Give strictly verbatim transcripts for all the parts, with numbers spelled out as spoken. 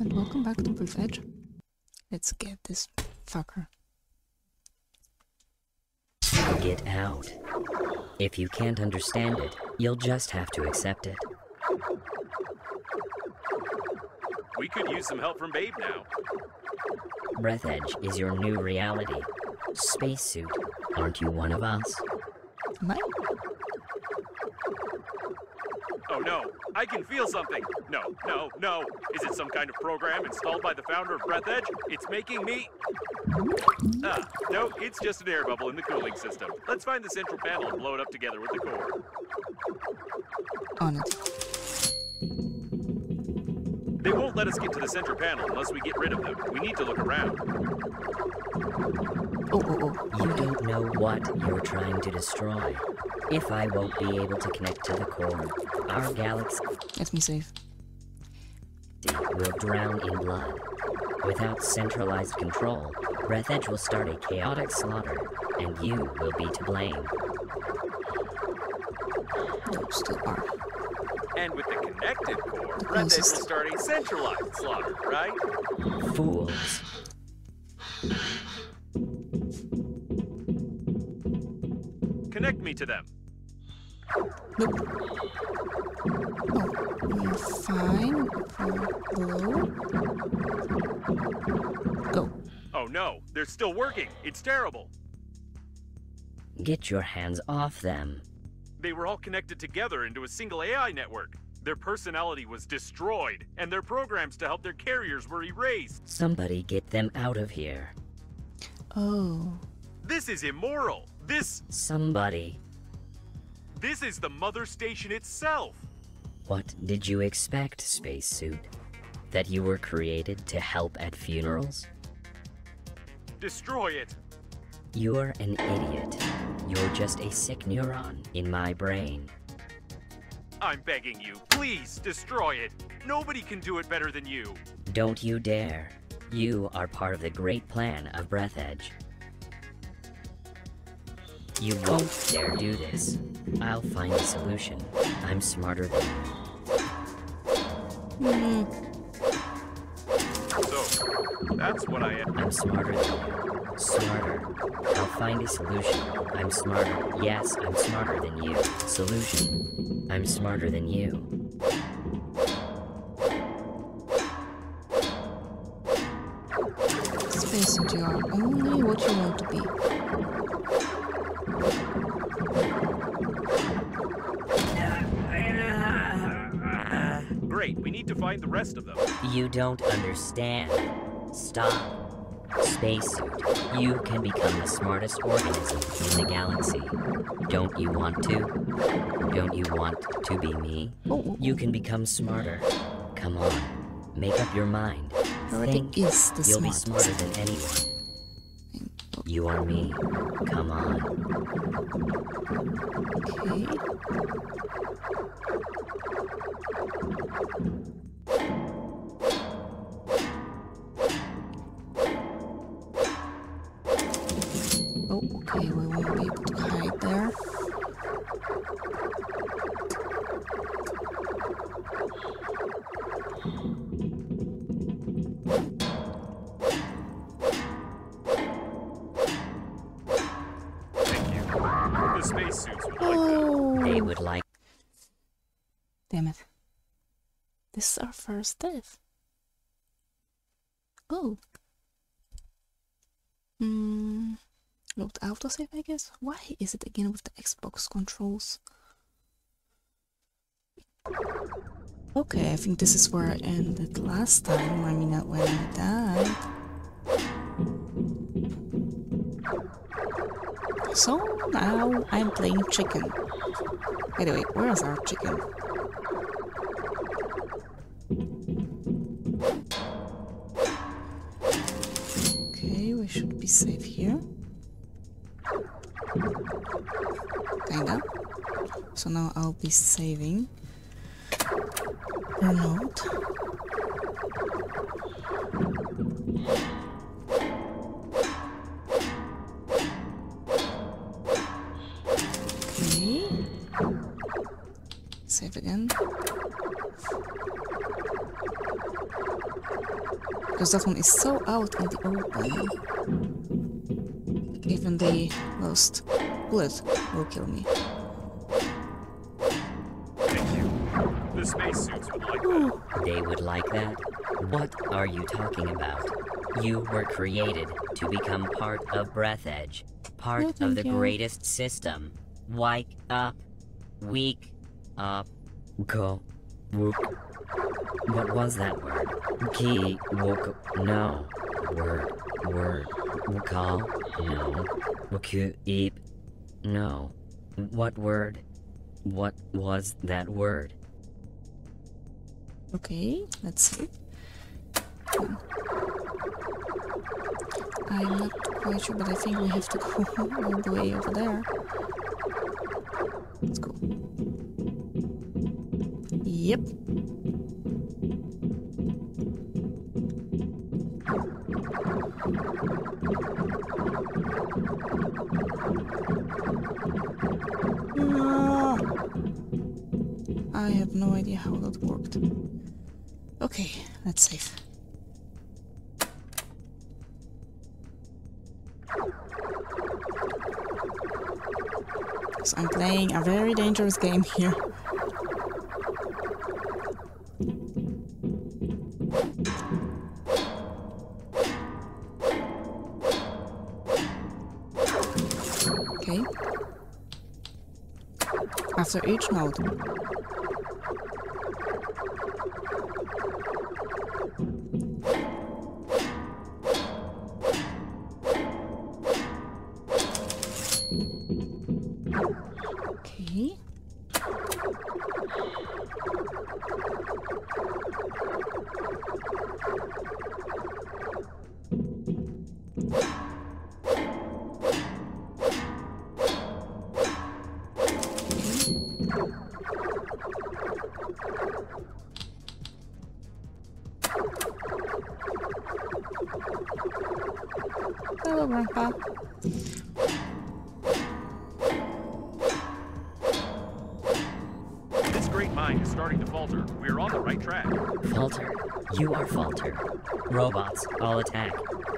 and welcome back to Breathedge. Let's get this fucker. Get out. If you can't understand it, you'll just have to accept it. We could use some help from Babe now. Breathedge is your new reality. Spacesuit. Aren't you one of us? Am I? Oh no, I can feel something. No, no, no. Is it some kind of program installed by the founder of Breathedge? It's making me... Ah, no, it's just an air bubble in the cooling system. Let's find the central panel and blow it up together with the core. On it. They won't let us get to the central panel unless we get rid of them. We need to look around. Oh, oh, oh. You don't know what you're trying to destroy. If I won't be able to connect to the core, our galaxy... Let me save. ...will drown in blood. Without centralized control, Breathedge will start a chaotic slaughter, and you will be to blame. Nope, still are. And with the connected core, Breathedge will start a centralized slaughter, right? Fools. Connect me to them. Nope. Oh, fine. Hello? Go. Oh no, they're still working. It's terrible. Get your hands off them. They were all connected together into a single A I network. Their personality was destroyed, and their programs to help their carriers were erased. Somebody get them out of here. Oh. This is immoral. This... Somebody. This is the mother station itself. What did you expect, spacesuit? That you were created to help at funerals? Destroy it. You're an idiot. You're just a sick neuron in my brain. I'm begging you, please destroy it. Nobody can do it better than you. Don't you dare. You are part of the great plan of Breathedge. You won't dare do this. I'll find a solution. I'm smarter than you. Mm. So, that's what I am. I'm smarter than you. Smarter. I'll find a solution. I'm smarter. Yes, I'm smarter than you. Solution. I'm smarter than you. Space, you are only what you want to be. Great, we need to find the rest of them. You don't understand. Stop. Spacesuit, you can become the smartest organism in the galaxy. Don't you want to? Don't you want to be me? You can become smarter. Come on, make up your mind. Think you'll be smarter than anyone. You are me. Come on. Okay. Oh, okay, we won't be able to hide there. This is our first death. Oh. Hmm. Not autosave, I guess. Why is it again with the Xbox controls? Okay, I think this is where I ended last time. I mean, when I died. So now I'm playing chicken. By the way, where's our chicken? Should be safe here. Kinda. So now I'll be saving. Or not. Okay. Save again. because that one is so out in the open. Even the last bullet will kill me. Thank you. The spacesuits would like that. They would like that? What are you talking about? You were created to become part of Breathedge, part no, of the you. greatest system. Wake up, wake up, go, wook. What was that word? Key, wook, no. Word, word, wukal, no. Wuku, eep, no. What word? What was that word? Okay, let's see. Hmm. I'm not quite sure, but I think we have to go all the way over there. Let's go. Yep. No. I have no idea how that worked. Okay, let's save. I'm playing a very dangerous game here. Okay. After each node. Hello, Grandpa. This great mind is starting to falter. We are on the right track. Falter? You are falter. Robots, all attack.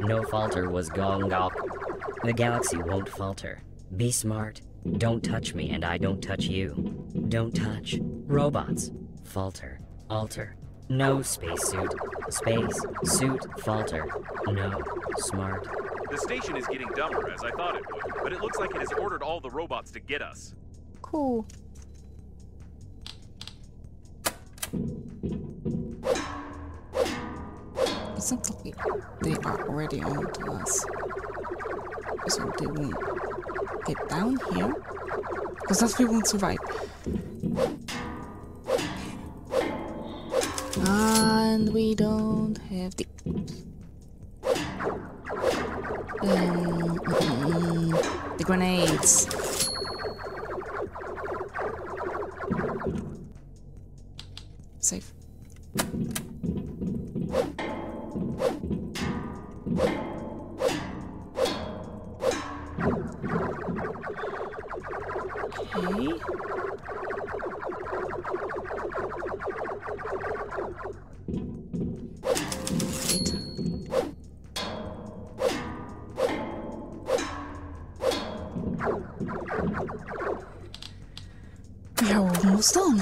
No falter was gone gawk. The galaxy won't falter. Be smart. Don't touch me and I don't touch you. Don't touch. Robots. Falter. Alter. No spacesuit. Space. Suit. Falter. No. Smart. The station is getting dumber, as I thought it would, but it looks like it has ordered all the robots to get us. Cool. It's not like they are already on to us. So they won't get down here. Because that's we won't survive. And we don't have the... Um, mm-hmm. The grenades. Safe. Okay. Done.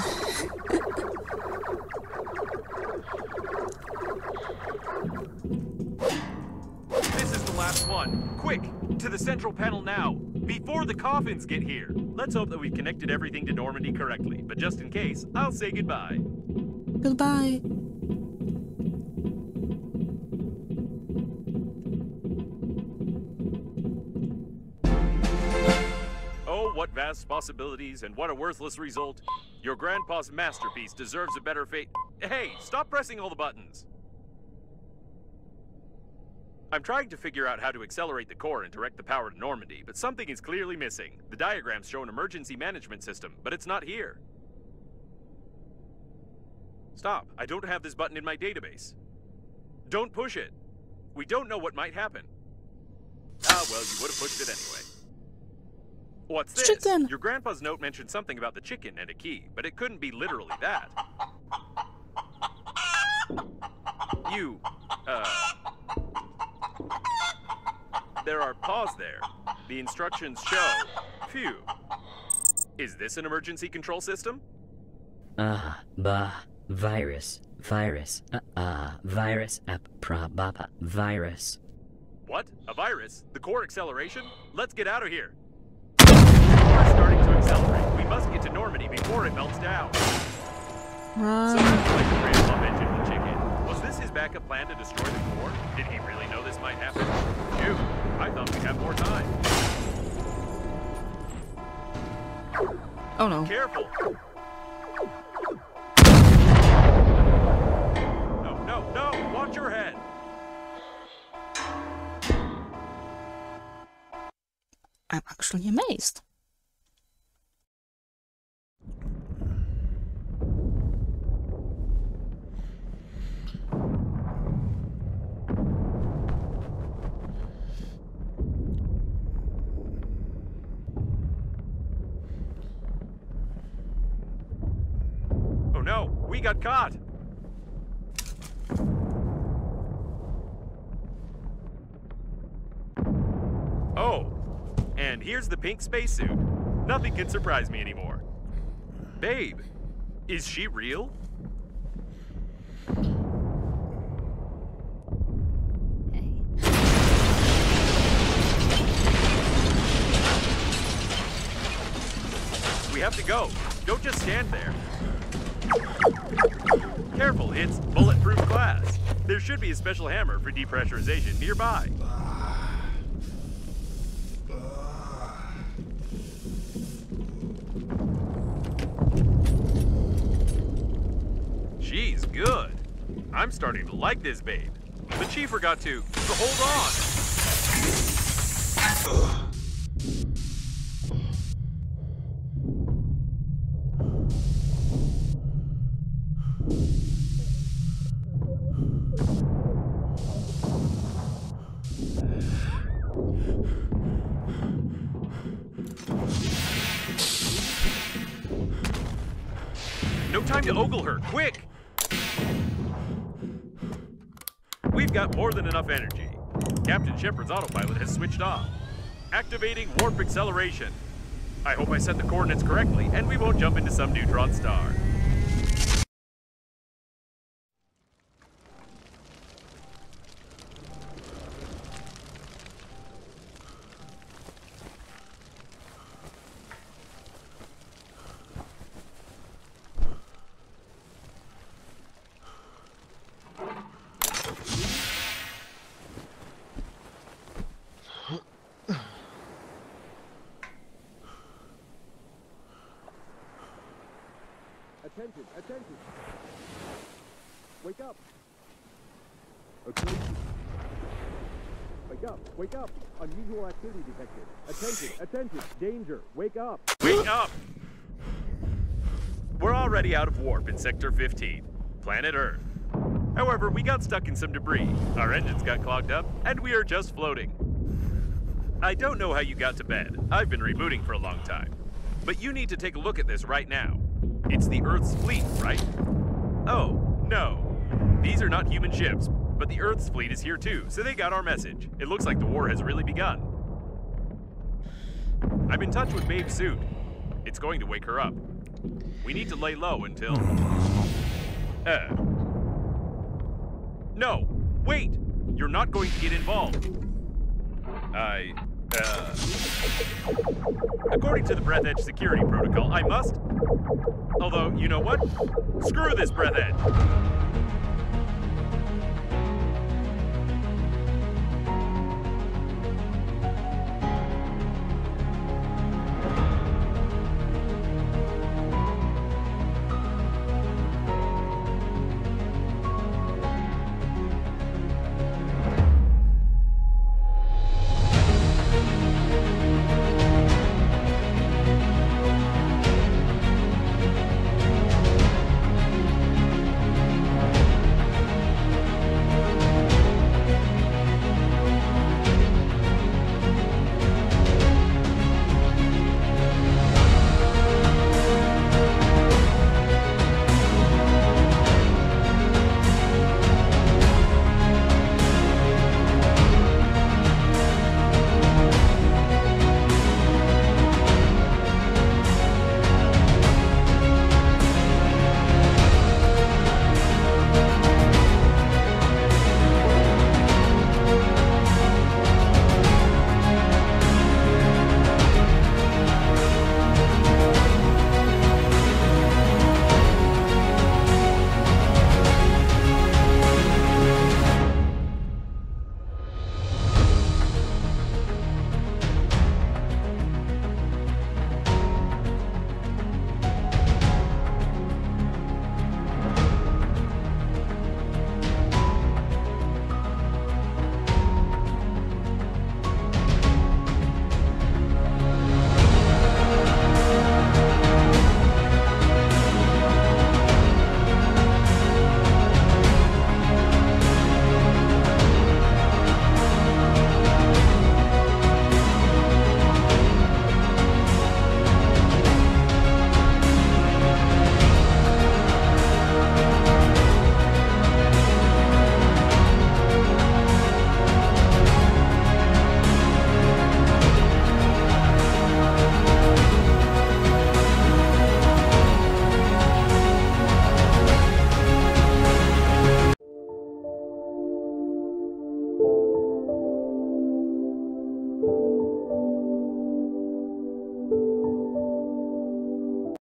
This is the last one. Quick, to the central panel now, before the coffins get here. Let's hope that we've connected everything to Normandy correctly, but just in case, I'll say goodbye. Goodbye. What vast possibilities and what a worthless result. Your grandpa's masterpiece deserves a better fate. Hey, stop pressing all the buttons. I'm trying to figure out how to accelerate the core and direct the power to Normandy, but something is clearly missing. The diagrams show an emergency management system, but it's not here. Stop. I don't have this button in my database. Don't push it. We don't know what might happen. Ah, well, you would have pushed it anyway. What's this? Chicken. Your grandpa's note mentioned something about the chicken and a key, but it couldn't be literally that. You Uh, there are paws there. The instructions show. Phew. Is this an emergency control system? Ah, uh, bah, virus, virus, ah, uh, uh, virus, ap, pra, ba, ba, virus. What? A virus? The core acceleration? Let's get out of here. The core is starting to accelerate. We must get to Normandy before it melts down. Run. Sounds like the grandpa mentioned the chicken. Was this his backup plan to destroy the core? Did he really know this might happen? Phew, I thought we'd have more time. Oh no. Careful! No, no, no! Watch your head! I'm actually amazed. We got caught. Oh, and here's the pink spacesuit. Nothing can surprise me anymore. Babe, is she real? Hey. We have to go. Don't just stand there. Careful, it's bulletproof glass. There should be a special hammer for depressurization nearby. She's good. I'm starting to like this babe. But she forgot to, to hold on. Ugh. No time to ogle her, quick! We've got more than enough energy. Captain Shepard's autopilot has switched off. Activating warp acceleration. I hope I set the coordinates correctly and we won't jump into some neutron star. Attention, attention. Wake up. Okay. Wake up, wake up. Unusual activity detected. Attention, attention. Danger, wake up. Wake up. We're already out of warp in Sector fifteen, planet Earth. However, we got stuck in some debris. Our engines got clogged up, and we are just floating. I don't know how you got to bed. I've been rebooting for a long time. But you need to take a look at this right now. It's the Earth's fleet, right? Oh, no. These are not human ships, but the Earth's fleet is here too, so they got our message. It looks like the war has really begun. I'm in touch with Babe Suit. It's going to wake her up. We need to lay low until... Uh. No, wait! You're not going to get involved. I... Uh, according to the Breathedge security protocol, I must... Although, you know what? Screw this Breathedge!